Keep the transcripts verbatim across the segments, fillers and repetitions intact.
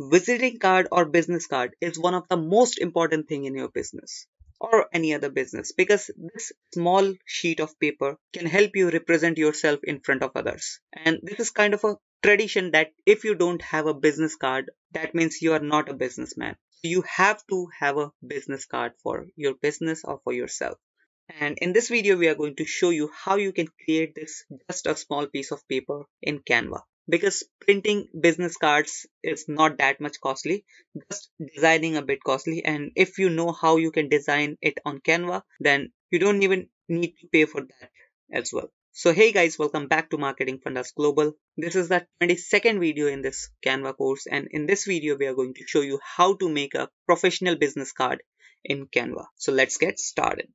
visiting card or business card is one of the most important thing in your business or any other business, because this small sheet of paper can help you represent yourself in front of others. And this is kind of a tradition that if you don't have a business card, that means you are not a businessman. You have to have a business card for your business or for yourself. And in this video, we are going to show you how you can create this just a small piece of paper in Canva. Because printing business cards is not that much costly, just designing a bit costly. And if you know how you can design it on Canva, then you don't even need to pay for that as well. So hey guys, welcome back to Marketing Fundas Global. This is the twenty-second video in this Canva course, and in this video we are going to show you how to make a professional business card in Canva. So let's get started.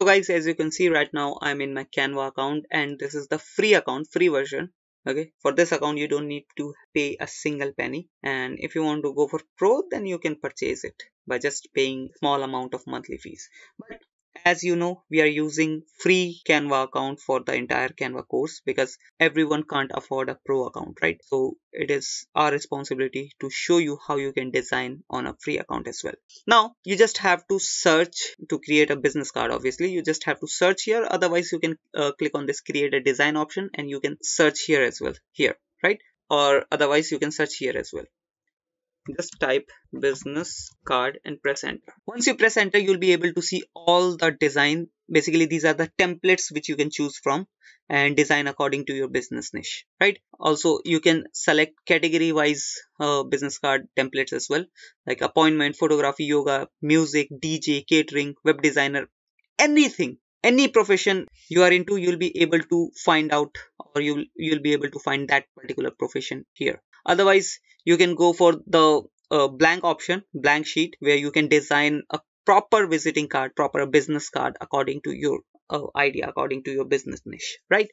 So guys, as you can see right now, I'm in my Canva account, and this is the free account, free version. Okay, for this account you don't need to pay a single penny, and if you want to go for pro, then you can purchase it by just paying small amount of monthly fees. But as you know, we are using free Canva account for the entire Canva course because everyone can't afford a pro account, right? So it is our responsibility to show you how you can design on a free account as well. Now you just have to search to create a business card. Obviously you just have to search here, otherwise you can uh, click on this create a design option and you can search here as well, here, right? Or otherwise you can search here as well. Just type business card and press enter. Once you press enter, you'll be able to see all the design. Basically, these are the templates which you can choose from and design according to your business niche, right? Also, you can select category wise uh, business card templates as well, like appointment, photography, yoga, music, D J, catering, web designer, anything, any profession you are into, you'll be able to find out, or you'll, you'll be able to find that particular profession here. Otherwise, you can go for the uh, blank option, blank sheet, where you can design a proper visiting card, proper business card according to your uh, idea, according to your business niche, right?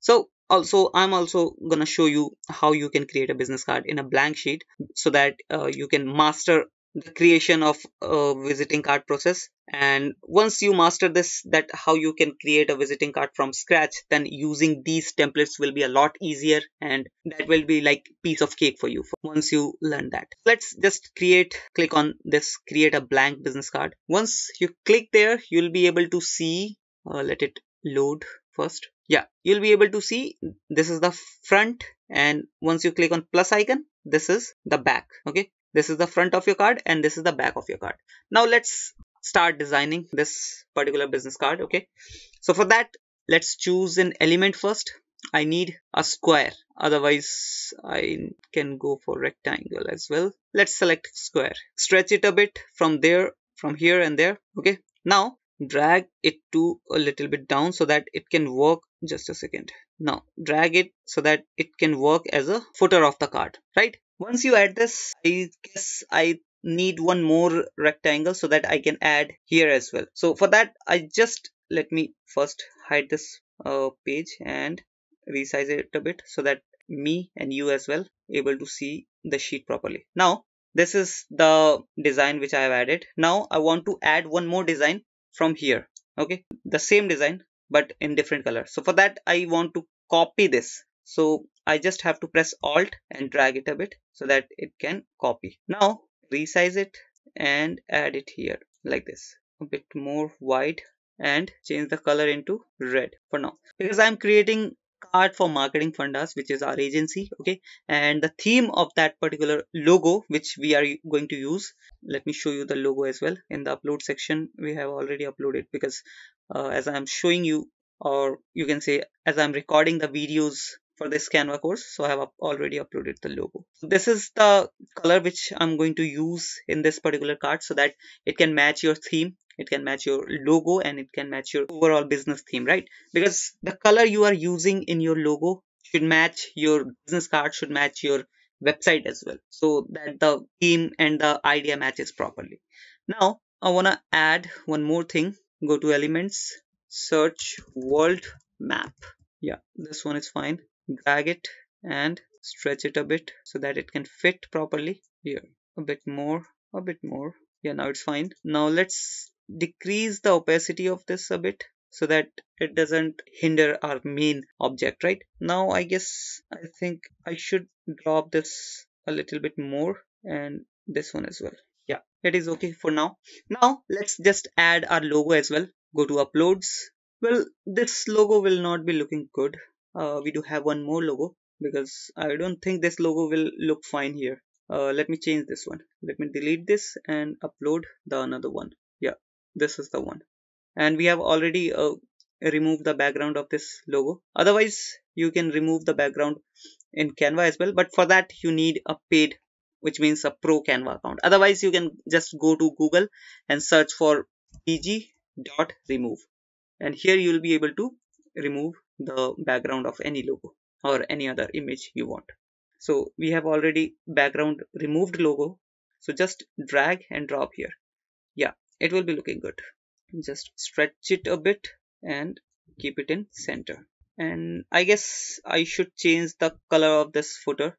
So also, I'm also going to show you how you can create a business card in a blank sheet so that uh, you can master the creation of a visiting card process. And once you master this, that how you can create a visiting card from scratch, then using these templates will be a lot easier, and that will be like piece of cake for you once you learn that. Let's just create, click on this create a blank business card. Once you click there, you'll be able to see, uh, let it load first. Yeah, you'll be able to see this is the front, and once you click on plus icon, this is the back. Okay, this is the front of your card and this is the back of your card. Now let's start designing this particular business card. Okay, so for that, let's choose an element first. I need a square, otherwise I can go for rectangle as well. Let's select square, stretch it a bit from there, from here and there. Okay, now drag it to a little bit down so that it can work. Just a second. Now drag it so that it can work as a footer of the card, right? Once you add this, I guess I need one more rectangle so that I can add here as well. So for that, I just, let me first hide this uh, page and resize it a bit so that me and you as well able to see the sheet properly. Now this is the design which I have added. Now I want to add one more design from here. Okay, the same design but in different color. So for that, I want to copy this. So I just have to press Alt and drag it a bit so that it can copy. Now resize it and add it here like this, a bit more wide, and change the color into red for now, because I'm creating card for Marketing Fundas, which is our agency. Okay, and the theme of that particular logo which we are going to use, let me show you the logo as well. In the upload section, we have already uploaded, because uh, as I'm showing you, or you can say as I'm recording the videos for this Canva course, so I have up already uploaded the logo. This is the color which I'm going to use in this particular card so that it can match your theme, it can match your logo, and it can match your overall business theme, right? Because the color you are using in your logo should match your business card, should match your website as well, so that the theme and the idea matches properly. Now I want to add one more thing. Go to elements, search world map. Yeah, this one is fine. Drag it and stretch it a bit so that it can fit properly here. A bit more, a bit more. Yeah, now it's fine. Now let's decrease the opacity of this a bit so that it doesn't hinder our main object, right? Now, I guess I think I should drop this a little bit more and this one as well. Yeah, it is okay for now. Now, let's just add our logo as well. Go to uploads. Well, this logo will not be looking good. Uh, we do have one more logo because I don't think this logo will look fine here. Uh, let me change this one. Let me delete this and upload the another one. Yeah, this is the one. And we have already uh, removed the background of this logo. Otherwise, you can remove the background in Canva as well. But for that, you need a paid, which means a pro Canva account. Otherwise, you can just go to Google and search for pg.remove. And here you will be able to remove the background of any logo or any other image you want. So we have already background removed logo. So just drag and drop here. Yeah, it will be looking good. Just stretch it a bit and keep it in center. And I guess I should change the color of this footer.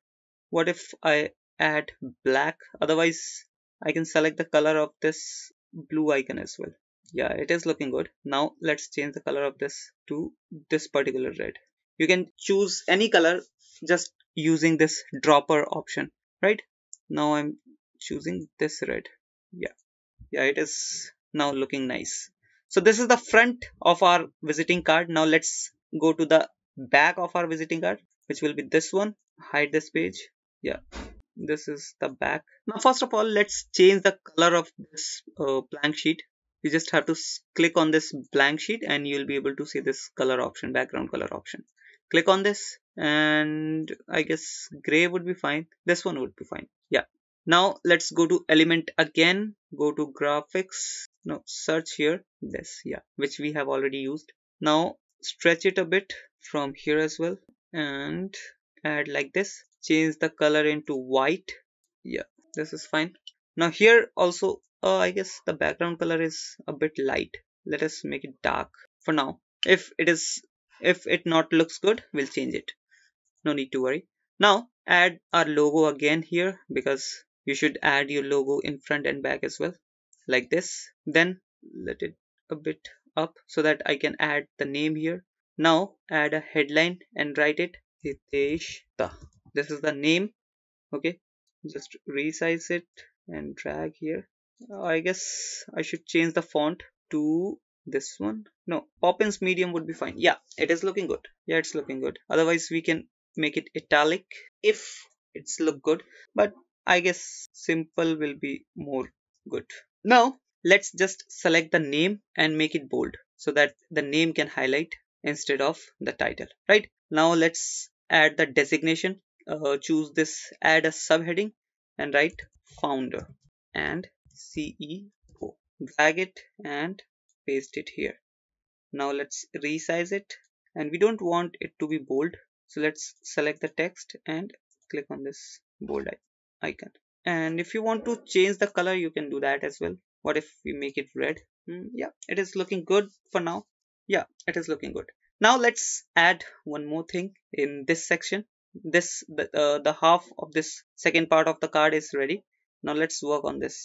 What if I add black? Otherwise, I can select the color of this blue icon as well. Yeah, it is looking good. Now let's change the color of this to this particular red. You can choose any color just using this dropper option, right? Now I'm choosing this red. Yeah, yeah, it is now looking nice. So this is the front of our visiting card. Now let's go to the back of our visiting card, which will be this one. Hide this page. Yeah, this is the back. Now first of all, let's change the color of this uh, blank sheet. You just have to click on this blank sheet and you'll be able to see this color option, background color option. Click on this and I guess gray would be fine. This one would be fine. Yeah. Now let's go to element again. Go to graphics. Now search here. This, yeah, which we have already used. Now stretch it a bit from here as well and add like this. Change the color into white. Yeah, this is fine. Now here also, Uh, I guess the background color is a bit light. Let us make it dark for now. If it is, if it not looks good, we'll change it. No need to worry. Now add our logo again here, because you should add your logo in front and back as well, like this. Then let it a bit up so that I can add the name here. Now add a headline and write it Hiteshta. This is the name. Okay, just resize it and drag here. I guess I should change the font to this one. No, Poppins medium would be fine. Yeah, it is looking good. Yeah, it's looking good. Otherwise, we can make it italic if it's look good. But I guess simple will be more good. Now, let's just select the name and make it bold so that the name can highlight instead of the title, right? Now, let's add the designation. Uh, choose this, add a subheading and write founder and C E O. Drag it and paste it here. Now let's resize it, and we don't want it to be bold, so let's select the text and click on this bold icon. And if you want to change the color, you can do that as well. What if we make it red? Mm, yeah, it is looking good for now. Yeah, it is looking good. Now let's add one more thing in this section. This the, uh, the half of this second part of the card is ready. Now let's work on this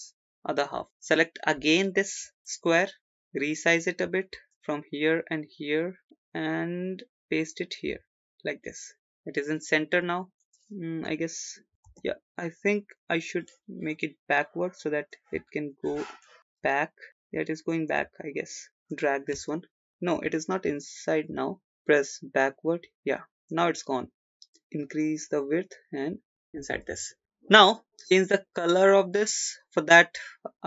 other half. Select again this square, resize it a bit from here and here, and paste it here like this. It is in center now. mm, I guess, yeah, I think I should make it backward so that it can go back. Yeah, it is going back. I guess drag this one. No, it is not inside now. Press backward. Yeah, now it's gone. Increase the width and inside this. Now change the color of this. For that,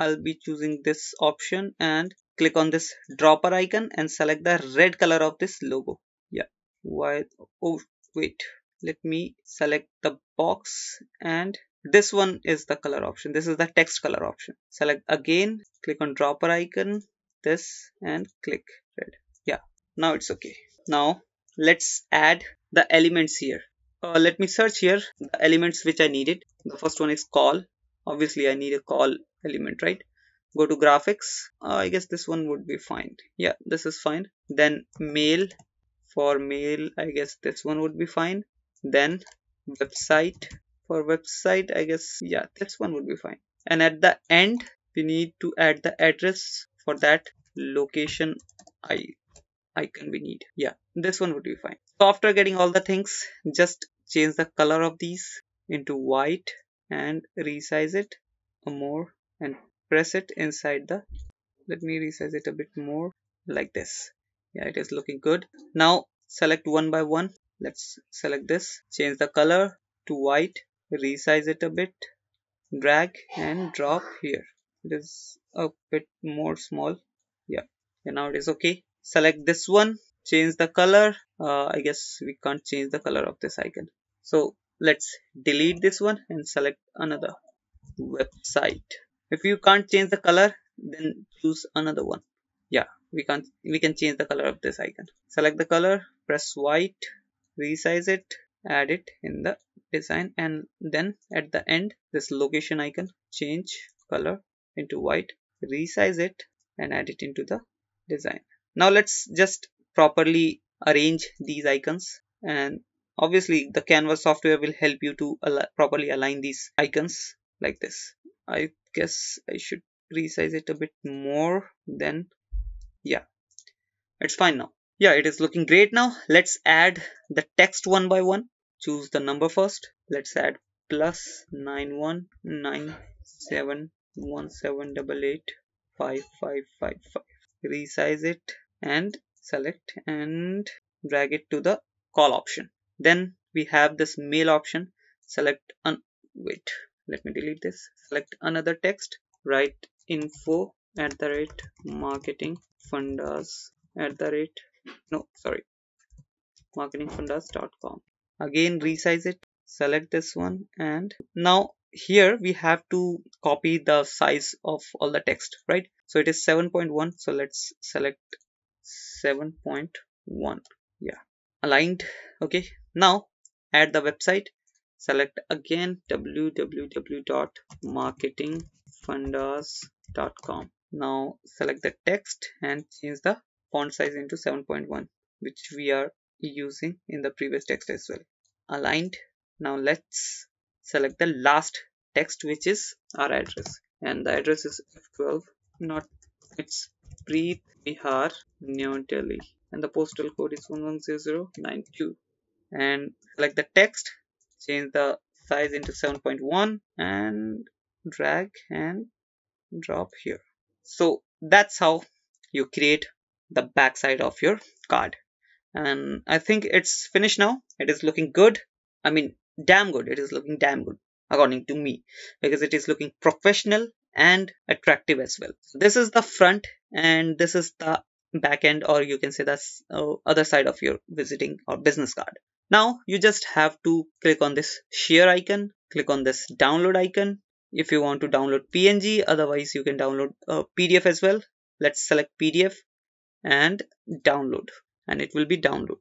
I'll be choosing this option and click on this dropper icon and select the red color of this logo. Yeah, why? Oh wait, let me select the box, and this one is the color option. This is the text color option. Select again, click on dropper icon, this, and click red. Yeah, now it's okay. Now let's add the elements here. Uh, let me search here the elements which I needed. The first one is call. Obviously I need a call element, right? Go to graphics. Uh, I guess this one would be fine. Yeah, this is fine. Then mail. For mail, I guess this one would be fine. Then website. For website, I guess, yeah, this one would be fine. And at the end, we need to add the address. For that, location I icon we need. Yeah, this one would be fine. So after getting all the things, just change the color of these into white and resize it more and press it inside the, let me resize it a bit more like this. Yeah, it is looking good. Now select one by one. Let's select this, change the color to white, resize it a bit, drag and drop here. It is a bit more small. Yeah, and now it is okay. Select this one, change the color. Uh, I guess we can't change the color of this icon. So let's delete this one and select another website. If you can't change the color, then choose another one. Yeah, we can't, we can change the color of this icon. Select the color, press white, resize it, add it in the design, and then at the end, this location icon, change color into white, resize it and add it into the design. Now let's just properly arrange these icons, and obviously the Canva software will help you to al properly align these icons like this. I guess I should resize it a bit more then. Yeah, it's fine now. Yeah, it is looking great now. Let's add the text one by one. Choose the number first. Let's add plus nine one nine seven one seven double eight five five five five. Resize it and select and drag it to the call option. Then we have this mail option. Select un wait. Let me delete this. Select another text. Write info at the rate marketing fundas at the rate no sorry marketing fundas dot com. Again resize it, select this one, and now here we have to copy the size of all the text, right? So it is seven point one, so let's select seven point one. Yeah, aligned. Okay, now add the website. Select again w w w dot marketing fundas dot com. Now select the text and change the font size into seven point one, which we are using in the previous text as well. Aligned. Now let's select the last text, which is our address, and the address is F twelve, not it's Preet Vihar, New Delhi, and the postal code is one one zero zero nine two. And select the text, change the size into seven point one and drag and drop here. So that's how you create the backside of your card, and I think it's finished now. It is looking good. I mean, damn good. It is looking damn good according to me, because it is looking professional and attractive as well. This is the front and this is the back end, or you can say that's uh, other side of your visiting or business card. Now you just have to click on this share icon, click on this download icon if you want to download P N G, otherwise you can download a P D F as well. Let's select P D F and download, and it will be download.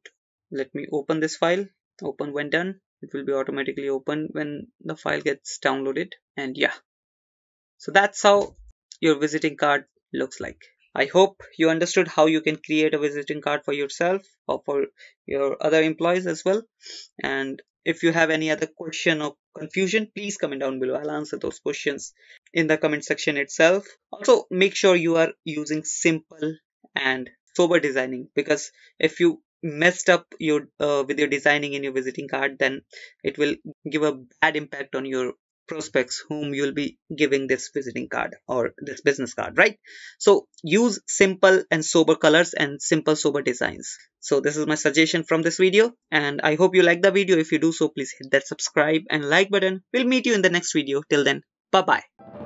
Let me open this file. Open when done. It will be automatically open when the file gets downloaded. And yeah, so that's how your visiting card looks like. I hope you understood how you can create a visiting card for yourself or for your other employees as well. And if you have any other question or confusion, please comment down below. I'll answer those questions in the comment section itself. Also, make sure you are using simple and sober designing, because if you messed up your uh, with your designing in your visiting card, then it will give a bad impact on your prospects whom you'll be giving this visiting card or this business card, right? So use simple and sober colors and simple sober designs. So this is my suggestion from this video, and I hope you like the video. If you do so, please hit that subscribe and like button. We'll meet you in the next video. Till then, bye bye.